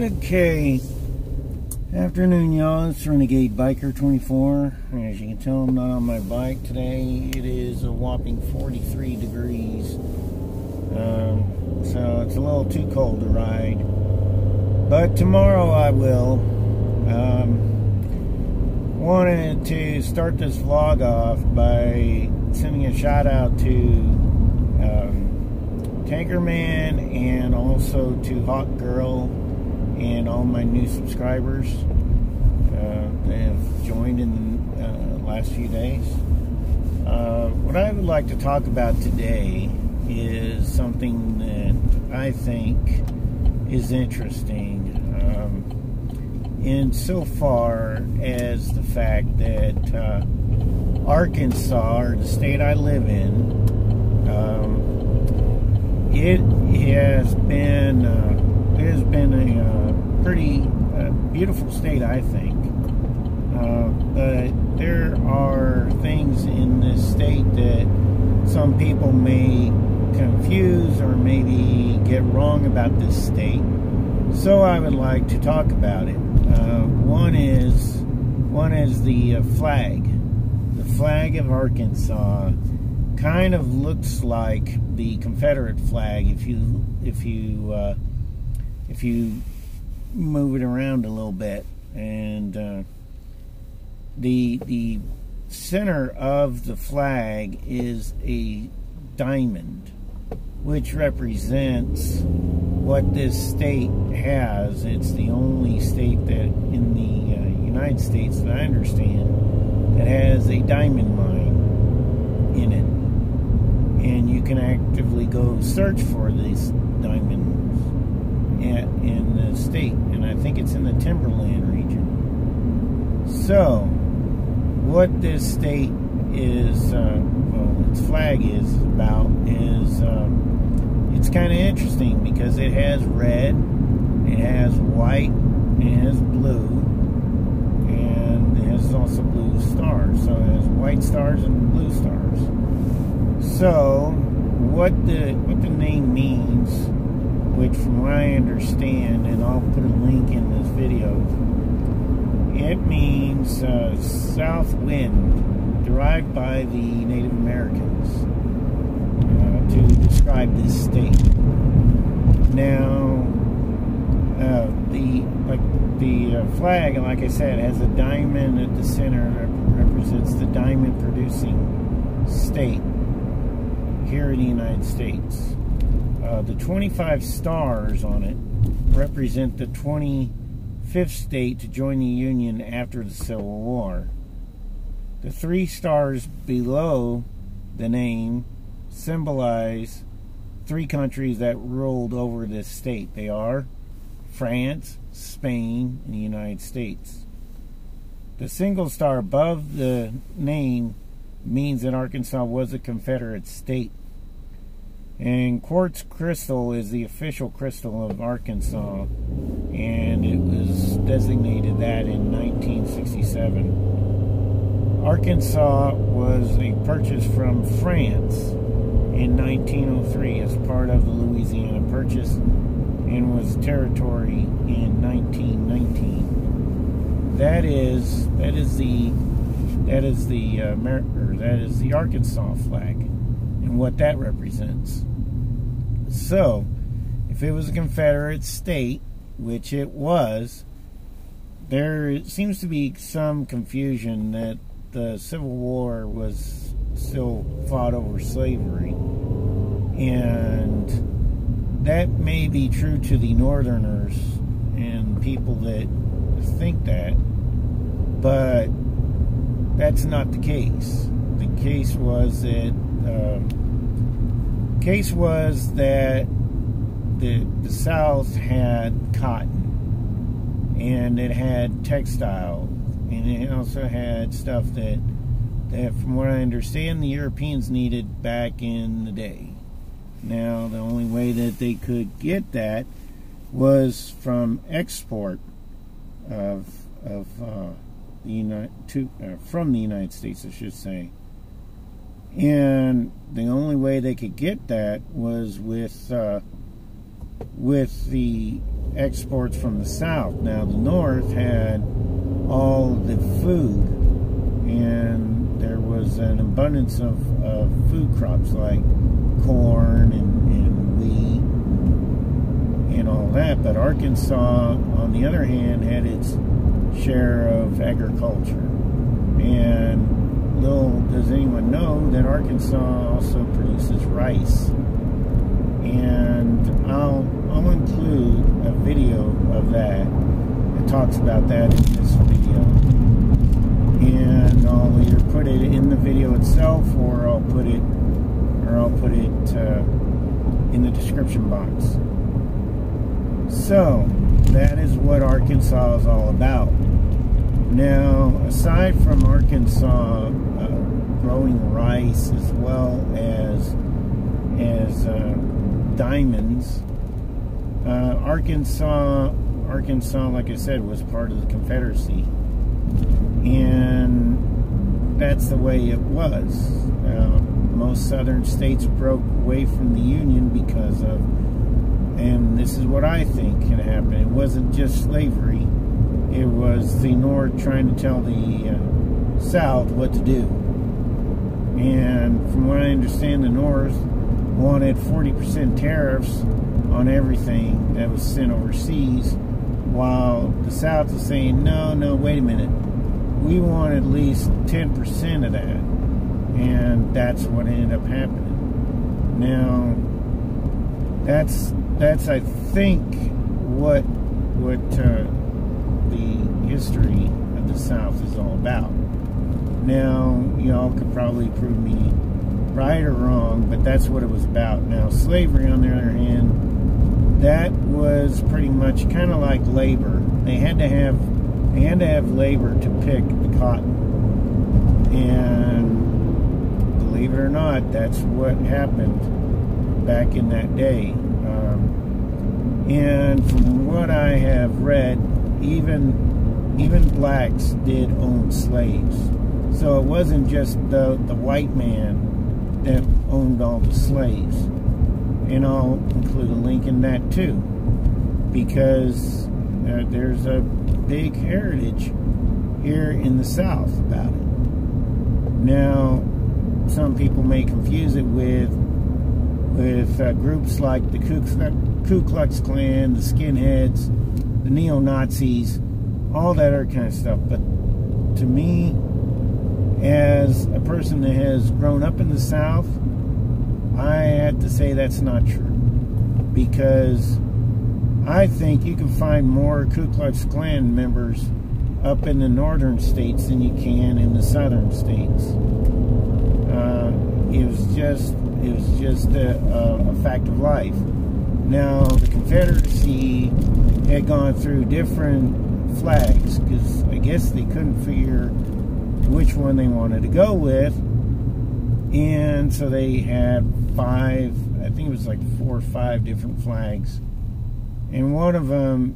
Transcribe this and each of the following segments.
Okay, afternoon y'all, it's Renegade Biker 24. As you can tell, I'm not on my bike today. It is a whopping 43 degrees, so it's a little too cold to ride, but tomorrow I will. Wanted to start this vlog off by sending a shout out to Tankerman and also to Hawk Girl and all my new subscribers that have joined in the last few days. What I would like to talk about today is something that I think is interesting, in so far as the fact that Arkansas, or the state I live in, it has been a pretty beautiful state, I think. But there are things in this state that some people may confuse or maybe get wrong about this state. So I would like to talk about it. One is the flag. The flag of Arkansas kind of looks like the Confederate flag if you move it around a little bit, and the center of the flag is a diamond, which represents what this state has. It's the only state that in the United States that I understand that has a diamond mine in it. And you can actively go search for these diamonds in the state. And I think it's in the Timberland region. So, what this state is, well, its flag is about is, it's kind of interesting because it has red, it has white, it has blue, and it has also blue stars. So it has white stars and blue stars. So what the name means, which from what I understand, and I'll put a link in this video, it means south wind, derived by the Native Americans to describe this state. Now the flag, like I said, has a diamond at the center. Represents the diamond producing state here in the United States. The 25 stars on it represent the 25th state to join the Union after the Civil War. The 3 stars below the name symbolize 3 countries that ruled over this state. They are France, Spain, and the United States. The single star above the name means that Arkansas was a Confederate state. And quartz crystal is the official crystal of Arkansas, and it was designated that in 1967. Arkansas was a purchase from France in 1903 as part of the Louisiana Purchase, and was territory in 1919. That is the Arkansas flag and what that represents. So, if it was a Confederate state, which it was, there seems to be some confusion that the Civil War was still fought over slavery. And that may be true to the Northerners and people that think that, but that's not the case. The case was that the South had cotton, and it had textile, and it also had stuff that from what I understand, the Europeans needed back in the day. Now, the only way that they could get that was from export from the United States, I should say. And the only way they could get that was with with the exports from the South. Now, the North had all the food, and there was an abundance of food crops like corn and wheat and all that. But Arkansas, on the other hand, had its share of agriculture. And little does anyone know that Arkansas also produces rice. And I'll include a video of that that talks about that in this video. And I'll either put it in the video itself, or I'll put it in the description box. So that is what Arkansas is all about. Now, aside from Arkansas growing rice as well as diamonds, Arkansas, like I said, was part of the Confederacy, and that's the way it was. Most southern states broke away from the Union because of, and this is what I think can happen, it wasn't just slavery, it was the North trying to tell the South what to do. And from what I understand, the North wanted 40% tariffs on everything that was sent overseas, while the South was saying, no, wait a minute, we want at least 10% of that. And that's what ended up happening. Now, that's I think what the history of the South is all about. Now, y'all could probably prove me right or wrong, but that's what it was about. Now, slavery, on the other hand, that was pretty much kind of like labor. They had to have labor to pick the cotton, and believe it or not, that's what happened back in that day. And from what I have read, even blacks did own slaves, so it wasn't just the white man that owned all the slaves. And I'll include a link in that too, because there's a big heritage here in the South about it. Now, some people may confuse it with groups like the Ku Klux Klan, the skinheads, the neo-Nazis, all that other kind of stuff. But to me, as a person that has grown up in the South, I had to say that's not true, because I think you can find more Ku Klux Klan members up in the northern states than you can in the southern states. It was just a fact of life. Now, the Confederacy had gone through different flags, because I guess they couldn't figure which one they wanted to go with, and so they had four or five different flags, and one of them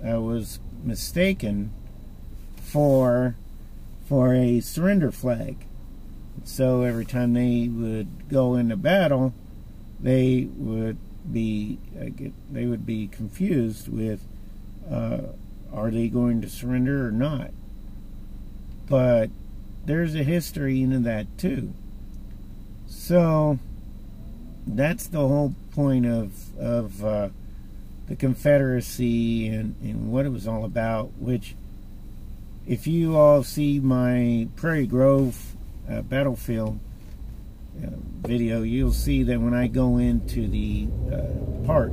was mistaken for a surrender flag. So every time they would go into battle, they would be confused with are they going to surrender or not. But there's a history into that too. So that's the whole point of the Confederacy and what it was all about. Which, if you all see my Prairie Grove battlefield video, you'll see that when I go into the park,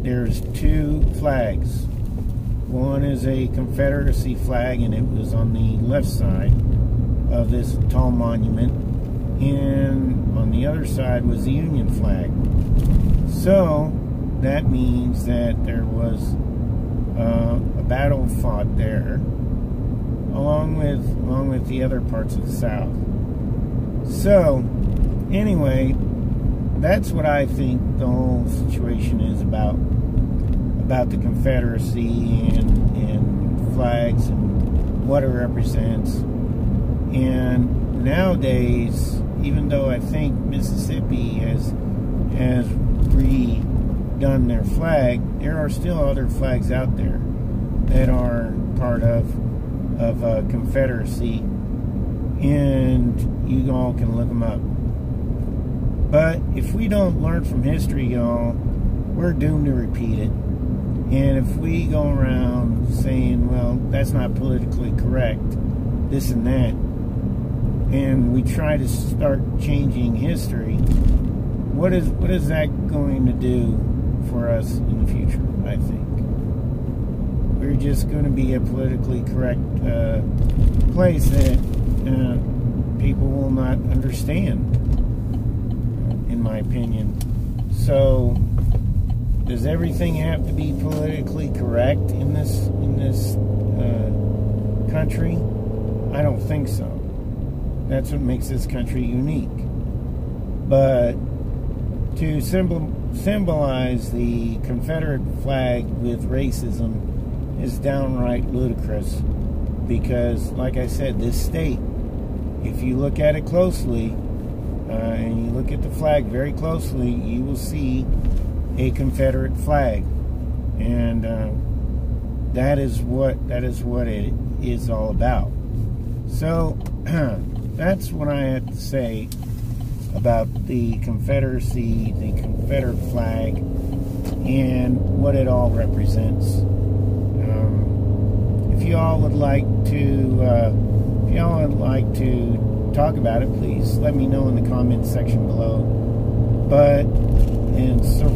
there's two flags. One is a Confederacy flag, and it was on the left side of this tall monument, and on the other side was the Union flag. So that means that there was a battle fought there, along with the other parts of the South. So anyway, that's what I think the whole situation is about the Confederacy and flags and what it represents. And nowadays, even though I think Mississippi has re done their flag, there are still other flags out there that are part of a Confederacy, and you all can look them up. But if we don't learn from history, y'all, we're doomed to repeat it. And if we go around saying, well, that's not politically correct, this and that, and we try to start changing history, what is that going to do for us in the future? I think we're just going to be a politically correct place that people will not understand, in my opinion. So does everything have to be politically correct in this country? I don't think so. That's what makes this country unique. But to symbolize the Confederate flag with racism is downright ludicrous, because, like I said, this state, if you look at it closely, and you look at the flag very closely, you will see a Confederate flag, and that is what it is all about. So that's what I had to say about the Confederacy, the Confederate flag, and what it all represents. If you all would like to, talk about it, please let me know in the comments section below. But and so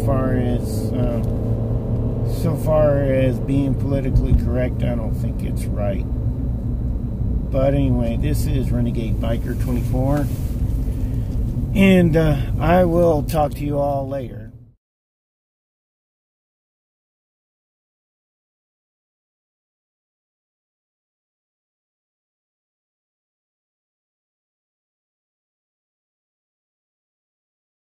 far as being politically correct, I don't think it's right. But anyway, this is Renegade Biker 24, and I will talk to you all later.